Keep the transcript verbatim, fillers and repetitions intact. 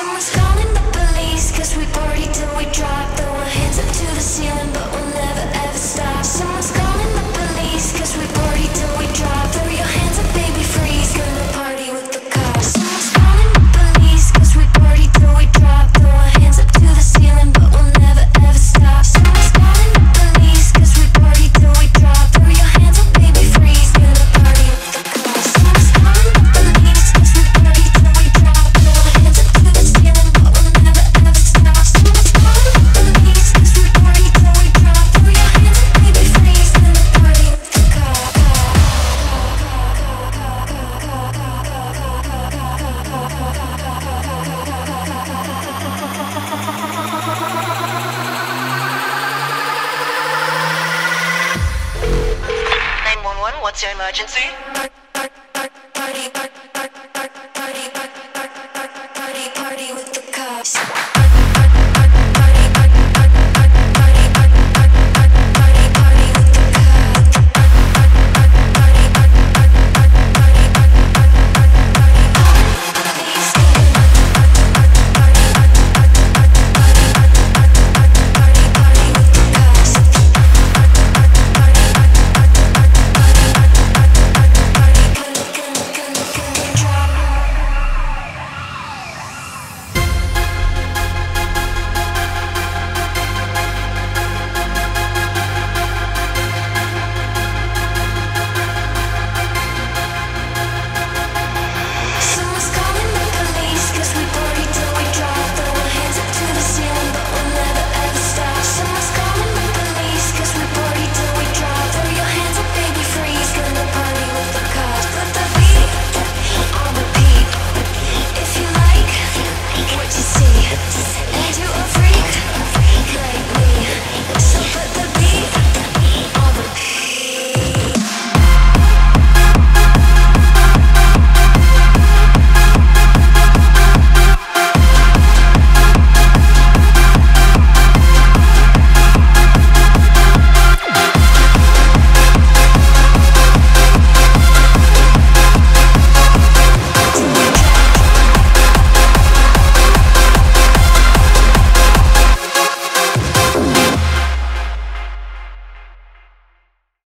Someone's calling the police, cause we party till we drop. Throw our hands up to the ceiling, but we'll never ever stop. Someone's calling the police, cause we party till we drop. Throw your hands up, baby, freeze, gonna party with the cops. Someone's calling the police, cause we party till we drop. Throw our hands up to the ceiling, but we'll never ever stop. Someone's calling the police, cause we party till we drop. Throw your hands up, baby, freeze, gonna party with the cops. Someone's calling the police, cause we party till we drop. Throw our hands up to the ceiling, but we'll never ever stop. Someone's calling the police, cause we party till we drop. Throw your hands up, baby, freeze, gonna party with the cops. nine one one, what's your emergency?